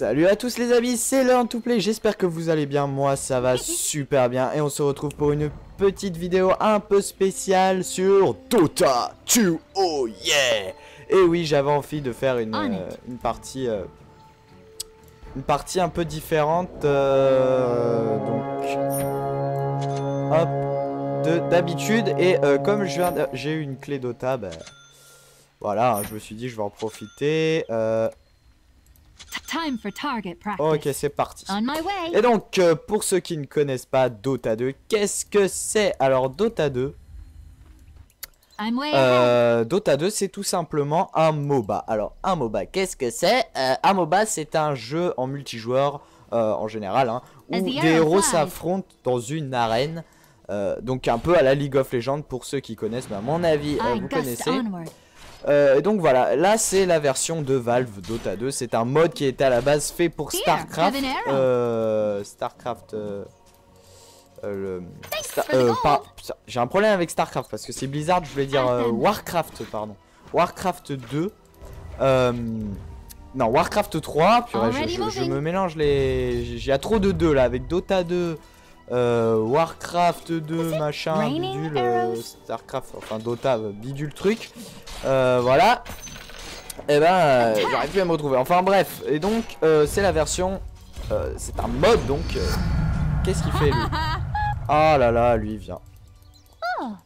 Salut à tous les amis, c'est Learn2Play, j'espère que vous allez bien, moi ça va super bien et on se retrouve pour une petite vidéo un peu spéciale sur Dota 2, oh yeah. Et oui, j'avais envie de faire une partie un peu différente donc d'habitude et comme j'ai eu une clé Dota, bah, voilà, hein, je me suis dit je vais en profiter. Ok, c'est parti. Et donc, pour ceux qui ne connaissent pas Dota 2, qu'est-ce que c'est? Alors, Dota 2, c'est tout simplement un MOBA. Alors, un MOBA, qu'est-ce que c'est? Un MOBA, c'est un jeu en multijoueur, en général, hein, où des héros s'affrontent dans une arène. Donc, un peu à la League of Legends, pour ceux qui connaissent, mais à mon avis, vous connaissez. Donc voilà, là c'est la version de Valve Dota 2, c'est un mode qui était à la base fait pour StarCraft, j'ai un problème avec StarCraft parce que c'est Blizzard, je voulais dire WarCraft, pardon, WarCraft 2, non WarCraft 3, purée, je me mélange les... J'ai trop de 2 là, avec Dota 2, WarCraft 2, machin, bidule, StarCraft, enfin Dota, bidule truc. Voilà, et ben j'aurais pu me retrouver. Enfin bref, et donc c'est la version, c'est un mode donc. Qu'est-ce qu'il fait lui? Ah là là, lui il vient.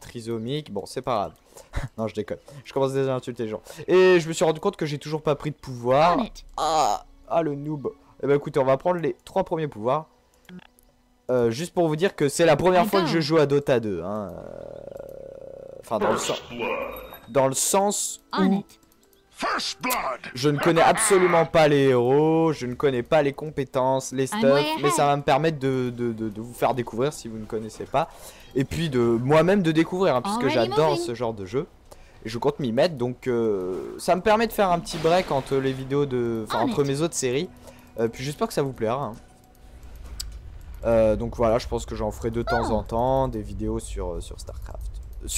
Trisomique, bon c'est pas grave. Non je déconne, je commence déjà à insulter les gens. Et je me suis rendu compte que j'ai toujours pas pris de pouvoir. Ah le noob. Et ben écoutez, on va prendre les 3 premiers pouvoirs. Juste pour vous dire que c'est la première fois que je joue à Dota 2. Hein. Enfin dans le sens. Dans le sens où je ne connais absolument pas les héros, je ne connais pas les compétences, les stuff, mais ça va me permettre de vous faire découvrir si vous ne connaissez pas. Et puis de moi-même de découvrir, hein, puisque j'adore ce genre de jeu. Et je compte m'y mettre, donc ça me permet de faire un petit break entre les vidéos de... Enfin, entre mes autres séries. Puis j'espère que ça vous plaira. Hein. Donc voilà, je pense que j'en ferai de temps en temps des vidéos sur StarCraft.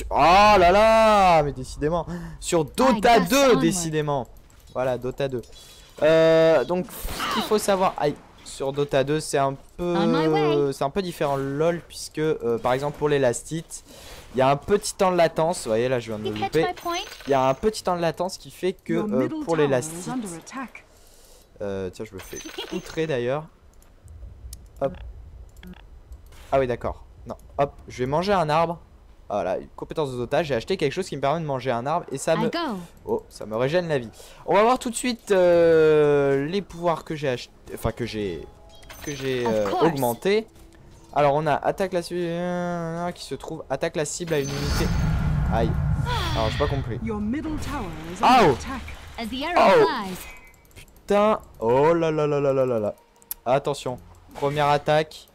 Oh là là, mais décidément. Sur Dota 2, décidément. Voilà, Dota 2. Donc, ce qu'il faut savoir, aïe, sur Dota 2, c'est un peu, différent. LOL, puisque par exemple pour l'élastite, il y a un petit temps de latence. Vous voyez là, je viens de me louper. Il y a un petit temps de latence qui fait que pour l'élastite, tiens, je me fais outrer d'ailleurs. Hop. Ah oui, d'accord. Non, hop, je vais manger un arbre. Voilà, une compétence de Dota, j'ai acheté quelque chose qui me permet de manger un arbre et ça me... Oh, ça me régène la vie. On va voir tout de suite les pouvoirs que j'ai acheté, enfin que j'ai augmenté. Alors on a attaque la cible qui se trouve attaque la cible à une unité. Aïe. Alors j'ai pas compris. Oh. Oh. Putain. Oh là là là là là là là. Attention. Première attaque.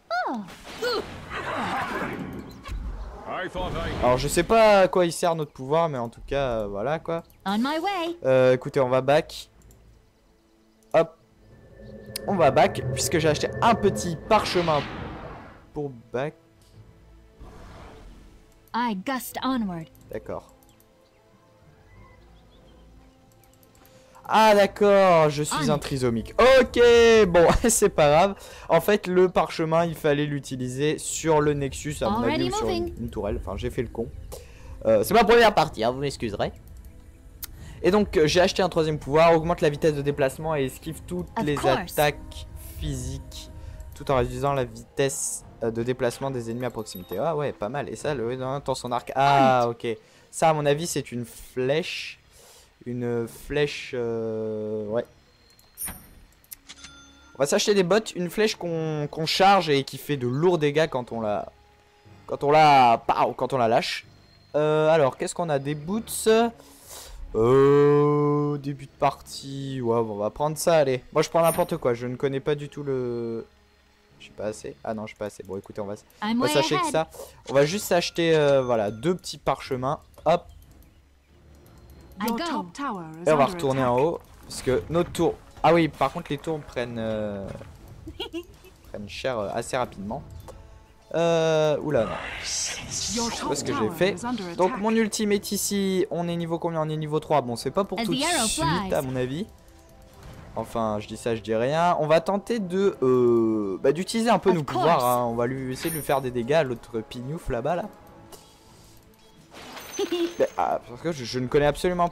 Alors je sais pas à quoi il sert notre pouvoir, mais en tout cas voilà quoi. Écoutez, on va back. Hop. On va back puisque j'ai acheté un petit parchemin pour back. D'accord. Ah d'accord, je suis un trisomique. Ok, bon, c'est pas grave. En fait, le parchemin, il fallait l'utiliser sur le Nexus, à mon avis, ou sur une tourelle. Enfin, j'ai fait le con. C'est ma première partie, hein, vous m'excuserez. Et donc, j'ai acheté un troisième pouvoir, augmente la vitesse de déplacement et esquive toutes les attaques physiques, tout en réduisant la vitesse de déplacement des ennemis à proximité. Ah ouais, pas mal. Et ça, le dans son arc. Ah ok. Ça, à mon avis, c'est une flèche. Une flèche, ouais. On va s'acheter des bottes, une flèche qu'on charge et qui fait de lourds dégâts quand on la, quand on la lâche. Alors, qu'est-ce qu'on a? Des boots, début de partie. Ouais, bon, on va prendre ça. Allez, moi je prends n'importe quoi. Je ne connais pas du tout le. Je suis pas assez. Ah non, je suis pas assez. Bon, écoutez, on va s'acheter que ça. On va juste s'acheter, voilà, 2 petits parchemins. Hop. Et on va retourner en haut parce que nos tours. Ah oui, par contre les tours prennent prennent cher assez rapidement. Oula non. Je sais pas ce que j'ai fait. Donc mon ultime est ici. On est niveau combien? On est niveau 3. Bon, c'est pas pour tout de suite à mon avis. Enfin, je dis ça, je dis rien. On va tenter de d'utiliser un peu nos pouvoirs. Hein. On va essayer de lui faire des dégâts à l'autre pignouf là-bas là. Mais, ah, parce que je ne connais absolument.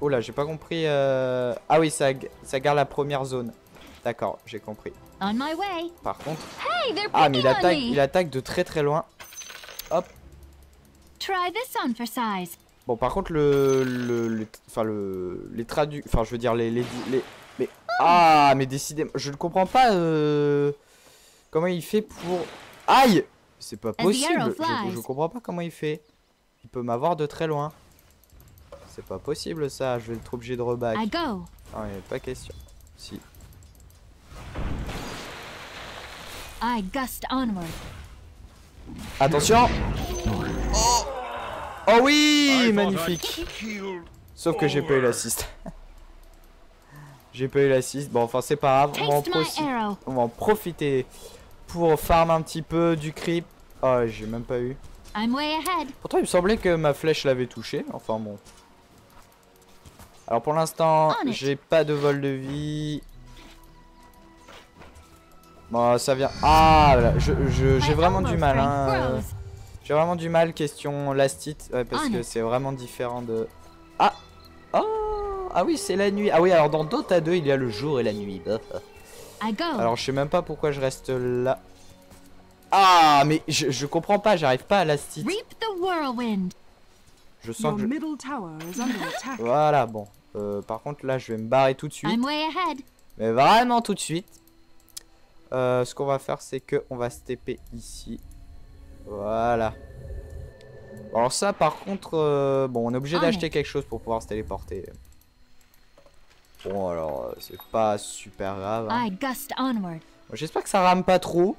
Oh là, j'ai pas compris. Ah oui, ça garde la première zone. D'accord, j'ai compris. Par contre. Ah mais il attaque de très loin. Hop. Bon par contre les mais ah mais décidément je ne comprends pas comment il fait pour aïe c'est pas possible je comprends pas comment il fait il peut m'avoir de très loin c'est pas possible ça je vais être obligé de reback non mais pas question si attention oh. Oh oui, magnifique. Sauf que j'ai pas eu l'assist. J'ai pas eu l'assist. Bon, enfin c'est pas grave. On va en profiter pour farm un petit peu du creep. Oh, j'ai même pas eu. Pourtant, il me semblait que ma flèche l'avait touché. Enfin bon. Alors pour l'instant, j'ai pas de vol de vie. Bon, ça vient. Ah, voilà. J'ai vraiment du mal. Hein. J'ai vraiment du mal question lastite ouais, parce que c'est vraiment différent de ah oh ah oui c'est la nuit ah oui alors dans Dota 2 il y a le jour et la nuit alors je sais même pas pourquoi je reste là ah mais je comprends pas j'arrive pas à lastite je sens que je... voilà bon par contre là je vais me barrer tout de suite mais vraiment tout de suite ce qu'on va faire c'est que on va se TP ici. Voilà. Alors ça par contre bon on est obligé d'acheter quelque chose pour pouvoir se téléporter. Bon alors c'est pas super grave hein. J'espère que ça rame pas trop.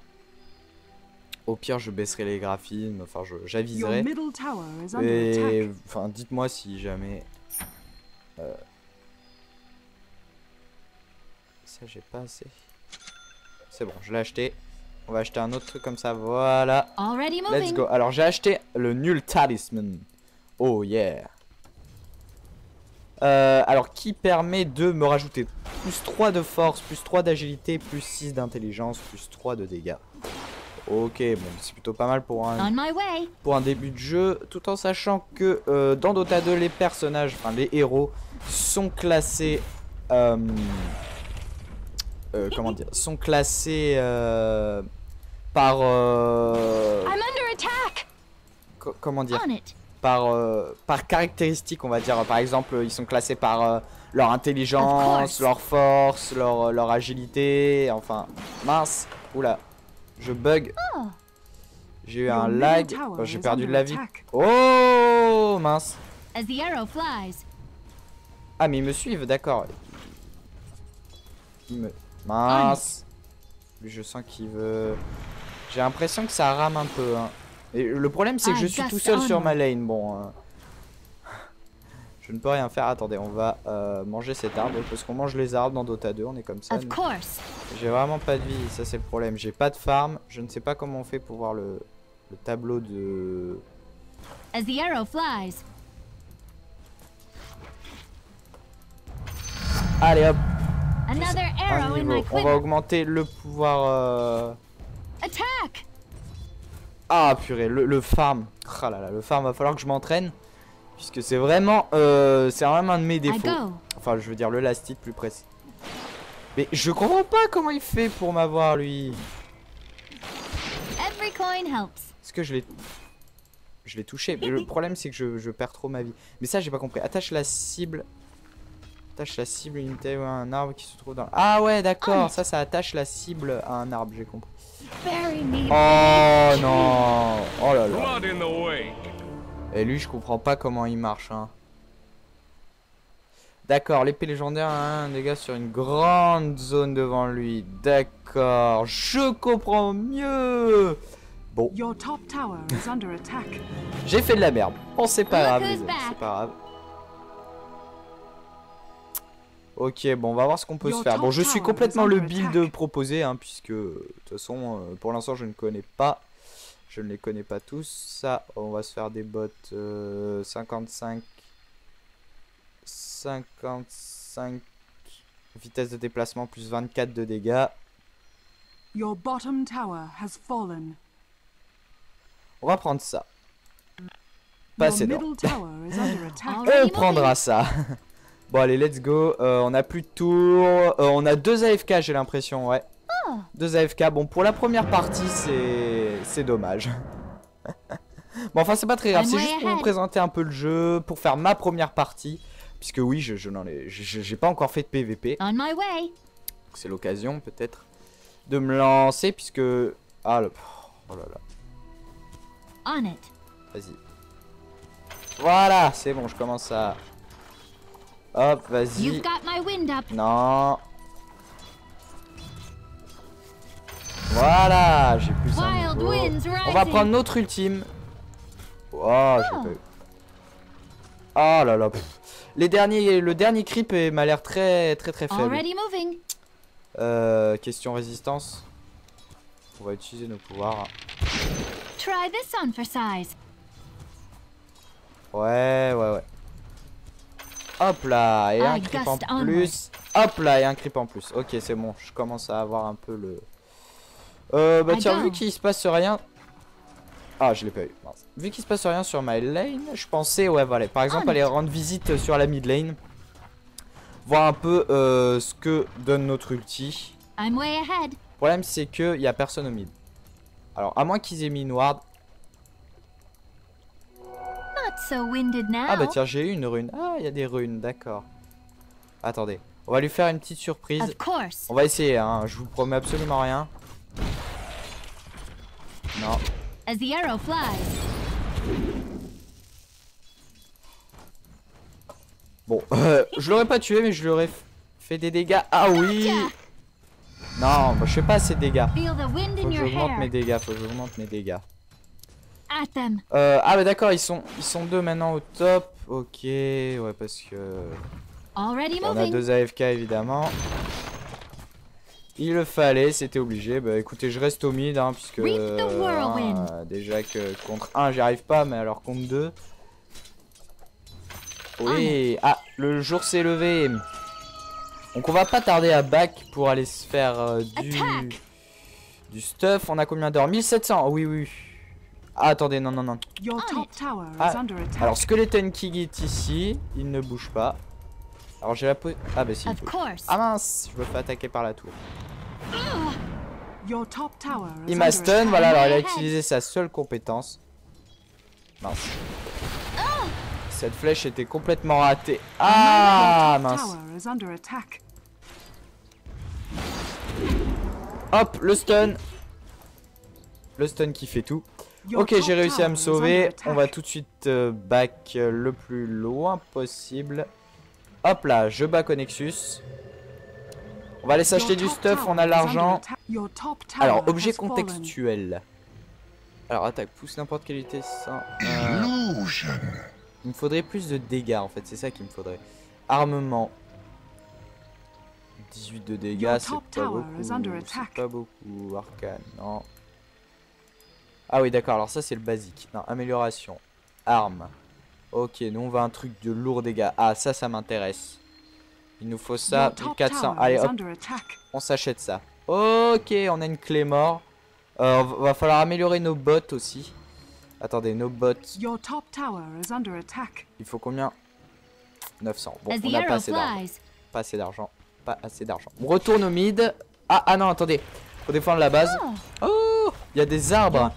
Au pire je baisserai les graphismes. Enfin j'aviserai. Et enfin dites-moi si jamais ça j'ai pas assez. C'est bon je l'ai acheté. On va acheter un autre truc comme ça, voilà. Let's go. Alors j'ai acheté le Null Talisman. Oh yeah. Alors qui permet de me rajouter plus 3 de force, plus 3 d'agilité, plus 6 d'intelligence, plus 3 de dégâts. Ok, bon c'est plutôt pas mal pour un début de jeu. Tout en sachant que dans Dota 2 les personnages, enfin les héros sont classés... comment dire, sont classés par comment dire par caractéristiques on va dire par exemple ils sont classés par leur intelligence, leur force, leur agilité enfin mince oula je bug j'ai eu un lag enfin, j'ai perdu de la vie oh mince ah mais ils me suivent d'accord ils me mince. Je sens qu'il veut... J'ai l'impression que ça rame un peu. Hein. Et le problème c'est que je suis tout seul sur ma lane. Bon. Je ne peux rien faire. Attendez, on va manger cet arbre. Parce qu'on mange les arbres dans Dota 2. On est comme ça. J'ai vraiment pas de vie. Ça c'est le problème. J'ai pas de farm. Je ne sais pas comment on fait pour voir le tableau de... Allez hop. On va augmenter le pouvoir. Ah purée, le farm. Ah là là, le farm va falloir que je m'entraîne, puisque c'est vraiment un de mes défauts. Enfin, je veux dire le lastite plus précis. Mais je comprends pas comment il fait pour m'avoir lui. Est-ce que je l'ai touché. Mais le problème c'est que je perds trop ma vie. Mais ça j'ai pas compris. Attache la cible. Attache la cible unité ou un arbre qui se trouve dans... Ah ouais d'accord, ça attache la cible à un arbre, j'ai compris. Oh non. Oh là là. Et lui je comprends pas comment il marche hein. D'accord, l'épée légendaire a un dégât sur une grande zone devant lui. D'accord, je comprends mieux. Bon. J'ai fait de la merde. Bon c'est pas grave les autres, c'est pas grave. Ok, bon, on va voir ce qu'on peut se faire. Bon, je suis complètement le build proposé, hein, puisque, de toute façon, pour l'instant, je ne connais pas. Je ne les connais pas tous. Ça, on va se faire des bots 55. 55 vitesse de déplacement plus 24 de dégâts. Your bottom tower has fallen. On va prendre ça. Pas assez d'or. On prendra ça. Bon allez, let's go. On a plus de tours. On a 2 AFK, j'ai l'impression, ouais. 2 AFK. Bon, pour la première partie, c'est dommage. Bon, enfin, c'est pas très grave. C'est juste pour vous présenter un peu le jeu, pour faire ma première partie. Puisque oui, j'ai pas encore fait de PVP. C'est l'occasion, peut-être, de me lancer, puisque... Ah, le... Oh là là. Vas-y. Voilà, c'est bon, je commence à... Hop, vas-y. Non. Voilà, j'ai plus un niveau. On va prendre notre ultime. Oh, j'ai pas eu. Oh là là. Le dernier creep m'a l'air très faible. Question résistance. On va utiliser nos pouvoirs. Ouais. Hop là, et un creep en plus. Hop là, et un creep en plus. Ok, c'est bon, je commence à avoir un peu le... bah tiens, vu qu'il se passe rien... Ah, je l'ai pas eu. Mince. Vu qu'il se passe rien sur my lane, je pensais, ouais, voilà, par exemple, aller rendre visite sur la mid lane. Voir un peu ce que donne notre ulti. Le problème, c'est qu'il n'y a personne au mid. Alors, à moins qu'ils aient mis une ward. Ah bah tiens, j'ai eu une rune. Ah, il y a des runes, d'accord. Attendez, on va lui faire une petite surprise. On va essayer, hein, je vous promets absolument rien. Non. Bon, je l'aurais pas tué, mais je lui aurais fait des dégâts. Ah oui. Non, bah, je fais pas assez de dégâts. Faut que j'augmente mes dégâts, ah bah d'accord, ils sont deux maintenant au top. Ok, ouais, parce que... On a 2 AFK évidemment. Il le fallait, c'était obligé. Bah écoutez, je reste au mid, hein, puisque déjà que contre 1 j'y arrive pas, mais alors contre 2. Oui, ah, le jour s'est levé. Donc on va pas tarder à back pour aller se faire du stuff. On a combien d'heures? 1700, oui. Ah, attendez, non. Ah, alors Skeleton King est ici, il ne bouge pas. Alors j'ai la pose. Ah bah si. Il bouge. Ah mince, je me fais attaquer par la tour. Il m'a stun, voilà, alors il a utilisé sa seule compétence. Mince. Cette flèche était complètement ratée. Ah mince. Hop, le stun. Le stun qui fait tout. Ok, j'ai réussi à me sauver. On va tout de suite back le plus loin possible. Hop là, je bats Nexus. On va aller s'acheter du stuff, on a l'argent. Alors, objet contextuel. Alors, attaque, pousse n'importe quelle unité sans... Il me faudrait plus de dégâts, en fait, c'est ça qu'il me faudrait. Armement. 18 de dégâts, c'est pas beaucoup. Arcane, non. Ah oui, d'accord, alors ça c'est le basique. Non, amélioration. Arme. Ok, nous on va un truc de lourd dégâts. Ah, ça m'intéresse. Il nous faut ça. 400. Allez, hop. On s'achète ça. Ok, on a une clé mort. Va falloir améliorer nos bottes aussi. Attendez, nos bottes. Il faut combien? 900. Bon, on n'a pas assez d'argent. On retourne au mid. Ah non, attendez. Faut défendre la base. Oh, il y a des arbres.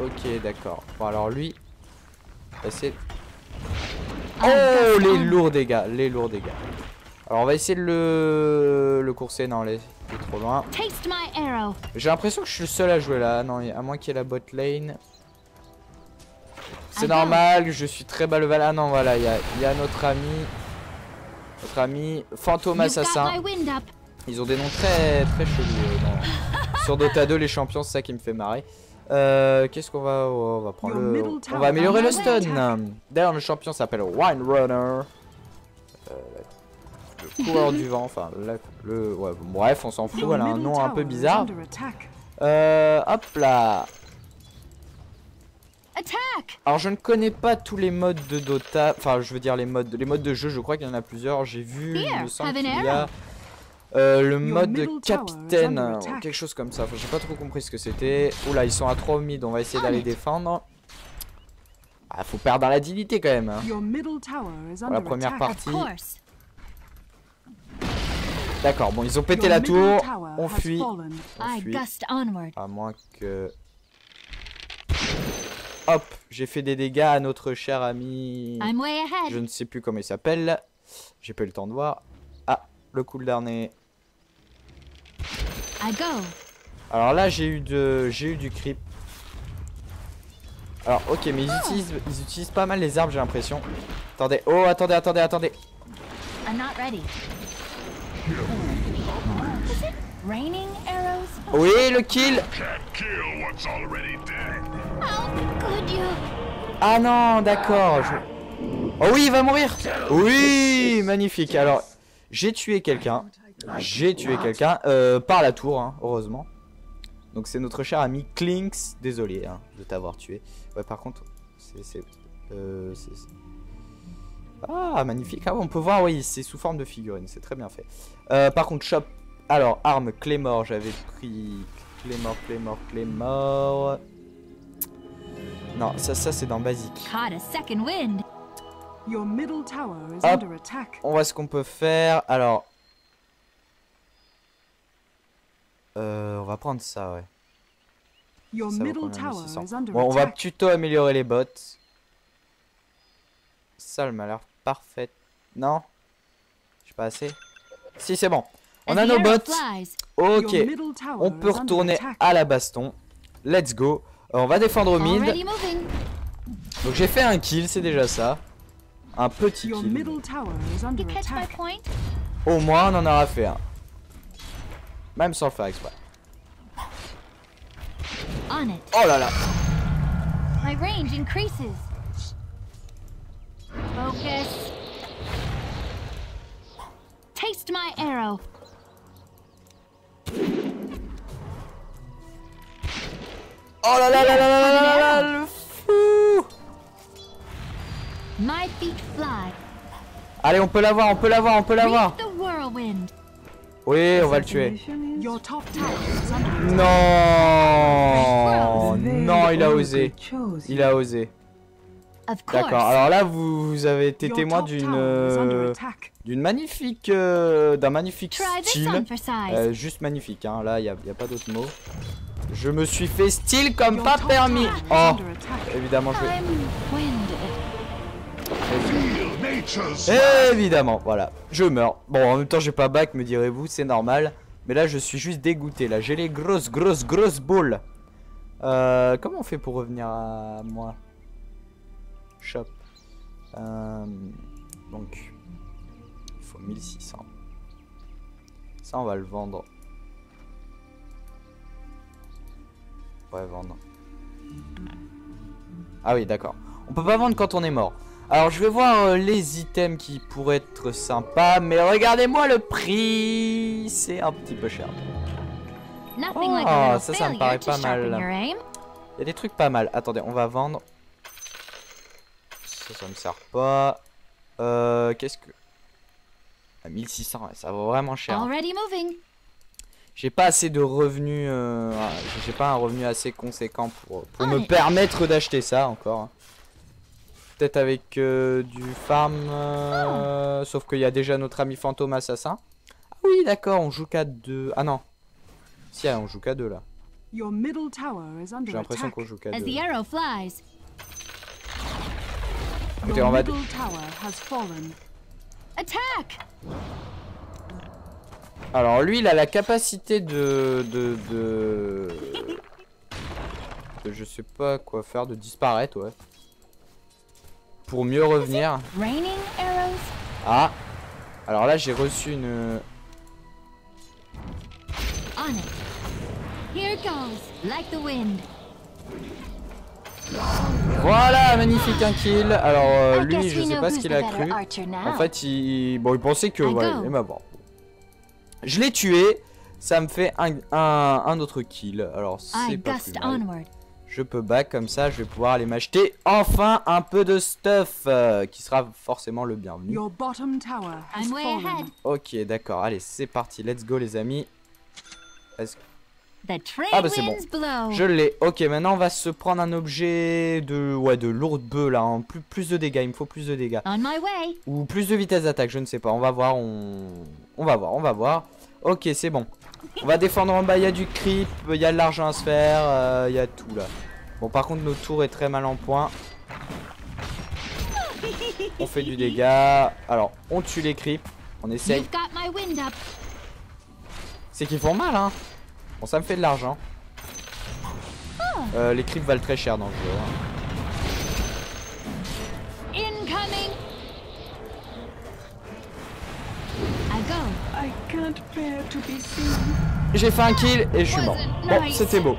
Ok, d'accord. Bon, alors lui... Oh, les lourds dégâts, Alors on va essayer de le courser, non, il est trop loin. J'ai l'impression que je suis le seul à jouer là, non, à moins qu'il y ait la bot lane. C'est normal, je suis très bas level. Ah non, voilà, il y a notre ami. Notre ami Fantôme Assassin. Ils ont des noms très chelous sur Dota 2, les champions, c'est ça qui me fait marrer. Qu'est-ce qu'on va... on va prendre le... On va améliorer le stun. D'ailleurs, le champion s'appelle Windrunner. Le coureur du vent, enfin... Ouais, bref, on s'en fout, elle a un nom un peu bizarre. Hop là. Alors je ne connais pas tous les modes de Dota, enfin je veux dire les modes de jeu, je crois qu'il y en a plusieurs. J'ai vu, il me semble qu'il y a le mode capitaine, quelque chose comme ça, enfin, j'ai pas trop compris ce que c'était. Oula, ils sont à 3 au mid, on va essayer d'aller défendre. Ah, faut perdre à la dignité quand même hein. Pour la première partie. D'accord, bon ils ont pété la tour, on fuit. À moins que... Hop, j'ai fait des dégâts à notre cher ami... Je ne sais plus comment il s'appelle. J'ai pas eu le temps de voir. Ah, le coup de dernier. Alors là j'ai eu du creep. Alors ok, mais ils utilisent pas mal les arbres j'ai l'impression. Attendez, oh attendez. Oui, le kill. Ah non, d'accord. Oh oui, il va mourir. Oui, magnifique. Alors, j'ai tué quelqu'un. Par la tour, hein, heureusement. Donc c'est notre cher ami Klinks. Désolé hein, de t'avoir tué. Ouais, par contre, ah, magnifique. Ah, on peut voir, oui, c'est sous forme de figurine. C'est très bien fait. Par contre, shop. Alors, arme, Claymore, j'avais pris... Claymore... Non, ça c'est dans Basic. Hop, on voit ce qu'on peut faire. Alors... on va prendre ça, ouais. Ça vaut combien, 1600. Bon, on va plutôt améliorer les bottes. Ça, elle m'a l'air parfaite. Non? J'ai pas assez? Si, c'est bon. On a nos bots. Ok, on peut retourner à la baston. Let's go. On va défendre au mid. Donc j'ai fait un kill, c'est déjà ça. Un petit kill. Au moins on en aura fait un. Même sans le faire exprès. Oh là là. Taste my arrow. Oh là là là là là là là, le fou. Allez, on peut l'avoir. Oui, on va le tuer. Non, non, il a osé. D'accord, alors là vous avez été témoin d'un magnifique style, juste magnifique, hein. Là y a pas d'autre mot. Je me suis fait style comme pas permis. Oh, évidemment je vais... Évidemment, voilà, je meurs. Bon, en même temps j'ai pas back, me direz-vous, c'est normal. Mais là je suis juste dégoûté, là j'ai les grosses boules. Comment on fait pour revenir à moi? Shop. Donc il faut 1600. Ça on va le vendre. Ouais, vendre. Ah oui, d'accord. On peut pas vendre quand on est mort. Alors je vais voir les items qui pourraient être sympas. Mais regardez-moi le prix. C'est un petit peu cher. Oh, ça me paraît pas mal. Il y a des trucs pas mal. Attendez, on va vendre. Ça me sert pas. Qu'est-ce que... À 1600, ça vaut vraiment cher. J'ai pas assez de revenus. J'ai pas un revenu assez conséquent pour me permettre d'acheter ça encore. Peut-être avec du farm. Sauf qu'il y a déjà notre ami fantôme assassin. Ah oui, d'accord, on joue qu'à 2. Ah non. Si, on joue qu'à 2 là. J'ai l'impression qu'on joue qu'à 2. Écoutez, on va... Alors lui, il a la capacité de je sais pas quoi faire, de disparaître, ouais. Pour mieux revenir. Ah. Alors là, j'ai reçu une... Voilà, magnifique, un kill. Alors lui, je sais pas ce qu'il a cru. En fait, il pensait que... Ouais, il m'a mort. Je l'ai tué. Ça me fait un autre kill. Alors c'est pas plus mal. je peux back comme ça, je vais pouvoir aller m'acheter enfin un peu de stuff qui sera forcément le bienvenu. Ok, d'accord, allez, c'est parti, let's go les amis. Ah bah c'est bon, je l'ai. Ok, maintenant on va se prendre un objet de lourde bœuf là, hein. Plus de dégâts, il me faut plus de dégâts. Ou plus de vitesse d'attaque, je ne sais pas, on va voir, on va voir. Ok, c'est bon. On va défendre en bas, il y a du creep, il y a de l'argent à se faire, il y a tout là. Bon par contre notre tour est très mal en point. On fait du dégât. Alors on tue les creeps, on essaye. C'est qu'ils font mal hein. Bon ça me fait de l'argent. Les creeps valent très cher dans le jeu. Incoming. J'ai fait un kill et je suis mort. Bon, c'était beau.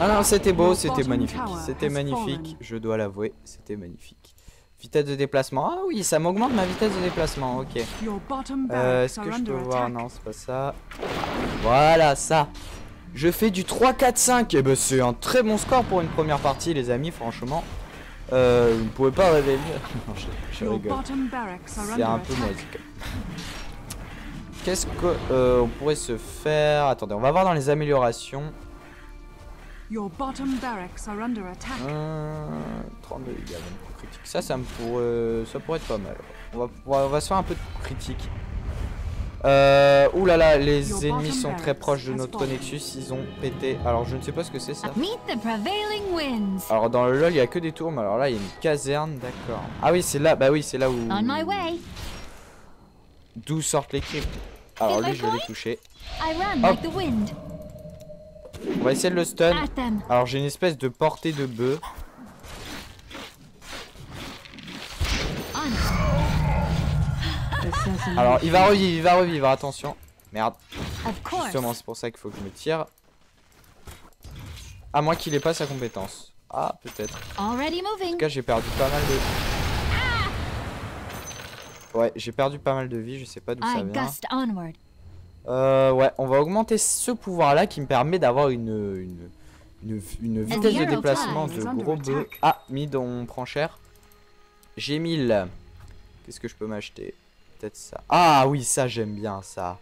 Ah non, c'était beau, c'était magnifique. C'était magnifique, je dois l'avouer, c'était magnifique. Vitesse de déplacement. Ah oui, ça m'augmente ma vitesse de déplacement, ok. Est-ce que je peux voir? Non, c'est pas ça. Voilà, ça. Je fais du 3-4-5. Et ben, c'est un très bon score pour une première partie, les amis, franchement. Vous ne pouvez pas rêver mieux. Non, je rigole. C'est un peu moisi. Qu'est-ce qu'on pourrait se faire? Attendez, on va voir dans les améliorations. 32 dégâts, critique. Ça pourrait être pas mal. On va se faire un peu de critique. Oulala, les ennemis sont très proches de notre Nexus, ils ont pété. Alors je ne sais pas ce que c'est ça. Alors dans le LoL il n'y a que des tours, mais alors là il y a une caserne, d'accord. Ah oui c'est là, bah oui c'est là où... D'où sortent les creeps. Alors lui je vais les toucher. Hop. On va essayer de le stun. Alors j'ai une espèce de portée de bœuf. Alors il va revivre, attention. Merde. Justement c'est pour ça qu'il faut que je me tire. À moins qu'il ait pas sa compétence. Ah peut-être. En tout cas j'ai perdu pas mal de vie. Ouais j'ai perdu pas mal de vie, je sais pas d'où ça vient. Ouais on va augmenter ce pouvoir là qui me permet d'avoir une vitesse de déplacement de gros bœuf. Ah mid on prend cher. J'ai 1000. Qu'est-ce que je peux m'acheter? Peut-être ça. Ah oui, ça j'aime bien ça.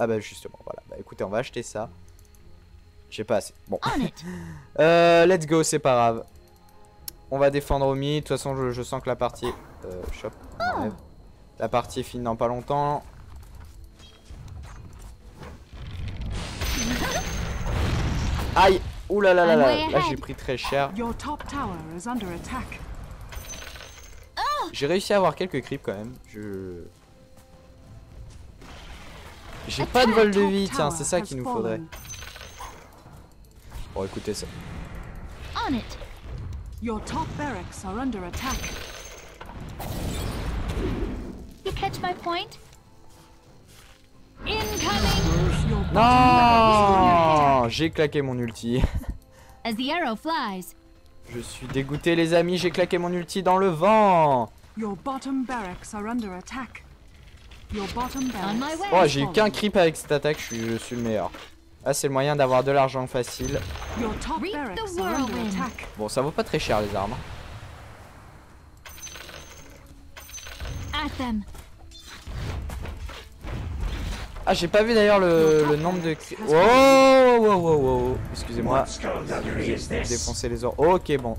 Ah bah justement, voilà. Bah écoutez, on va acheter ça. J'ai pas assez. Bon. Let's go, c'est pas grave. On va défendre au mid. De toute façon, je sens que la partie... La partie finit dans pas longtemps. Aïe. Ouh là là là là. Là, j'ai pris très cher. J'ai réussi à avoir quelques creeps quand même. J'ai pas de vol de vie, tiens, c'est ça qu'il nous faudrait. Bon, écoutez ça. Non, j'ai claqué mon ulti. Je suis dégoûté les amis, j'ai claqué mon ulti dans le vent. Oh j'ai eu qu'un creep avec cette attaque, je suis le meilleur. Ah c'est le moyen d'avoir de l'argent facile. Bon ça vaut pas très cher les armes. Ah j'ai pas vu d'ailleurs le nombre de... Wow. Excusez-moi. J'ai défoncé les orbes. Ok bon.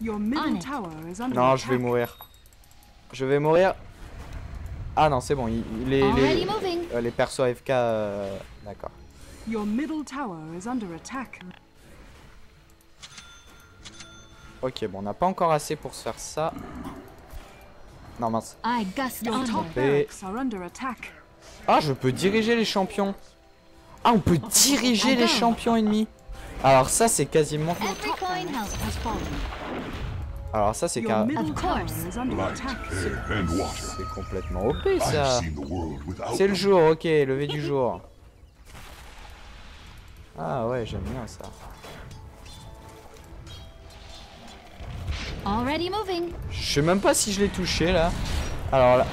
Non je vais mourir. Ah non c'est bon. Les persos AFK... D'accord. Ok bon on n'a pas encore assez pour se faire ça. Non mince. Ah je peux diriger les champions. Ah on peut diriger les champions ennemis. Alors ça c'est quasiment... Alors ça c'est carrément... C'est complètement OP ça. C'est le jour, ok, lever du jour. Ah ouais j'aime bien ça. Je sais même pas si je l'ai touché là. Alors là...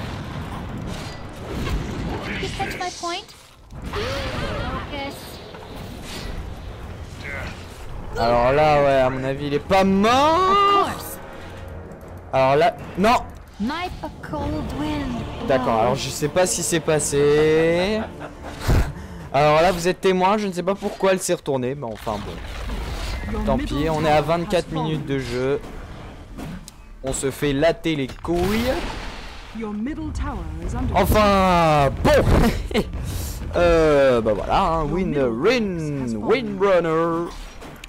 Alors là, ouais, à mon avis, il est pas mort. Alors là, non. D'accord, alors je sais pas si c'est passé. Alors là, vous êtes témoin, je ne sais pas pourquoi elle s'est retournée. Mais enfin, bon. Tant pis, on est à 24 minutes de jeu. On se fait latter les couilles. Enfin, bon. Bah voilà, hein, Windrunner.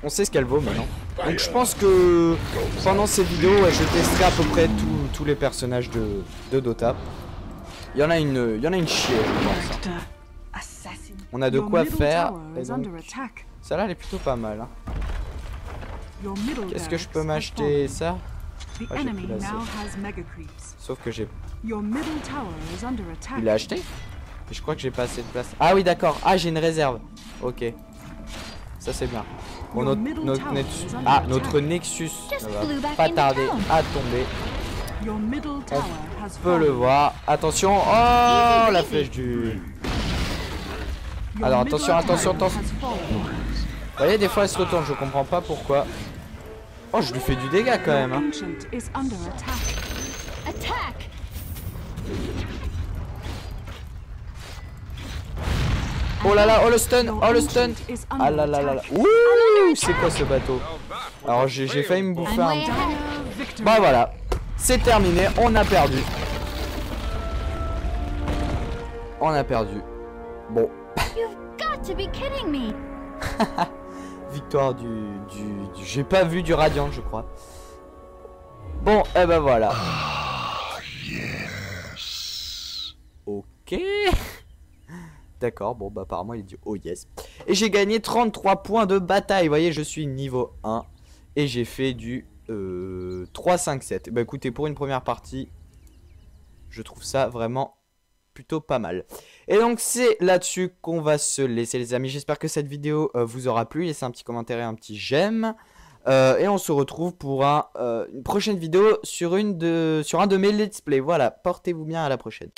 On sait ce qu'elle vaut maintenant. Donc je pense que pendant ces vidéos, je testerai à peu près tous les personnages de Dota. Il y en a une chier, je pense. On a de quoi faire. Celle-là, elle est plutôt pas mal. Hein. Qu'est-ce que je peux m'acheter, ça? Ah, j'ai plus assez. Sauf que j'ai... Il l'a acheté? Je crois que j'ai pas assez de place. Ah oui, d'accord. Ah, j'ai une réserve. Ok. Ça, c'est bien. Bon, notre Nexus ne va pas tarder à tomber. On peut le voir. Attention. Oh, la flèche du... Alors, attention, attention, attention. Vous voyez, des fois, elle se retourne. Je comprends pas pourquoi. Oh, je lui fais du dégât quand même. Hein. Oh là là, oh le stun, oh le stun. Ah là là là là. Ouh, c'est quoi ce bateau? Alors j'ai failli me bouffer un petit. Bah voilà, c'est terminé, on a perdu. On a perdu. Bon. Victoire du... J'ai pas vu du Radiant, je crois. Bon, eh ben voilà. Ok. D'accord, bon bah apparemment il dit oh yes. Et j'ai gagné 33 points de bataille. Vous voyez, je suis niveau 1. Et j'ai fait du 3-5-7. Bah écoutez, pour une première partie, je trouve ça vraiment plutôt pas mal. Et donc c'est là-dessus qu'on va se laisser, les amis. J'espère que cette vidéo vous aura plu. Laissez un petit commentaire et un petit j'aime. Et on se retrouve pour une prochaine vidéo sur un de mes let's play. Voilà, portez-vous bien, à la prochaine.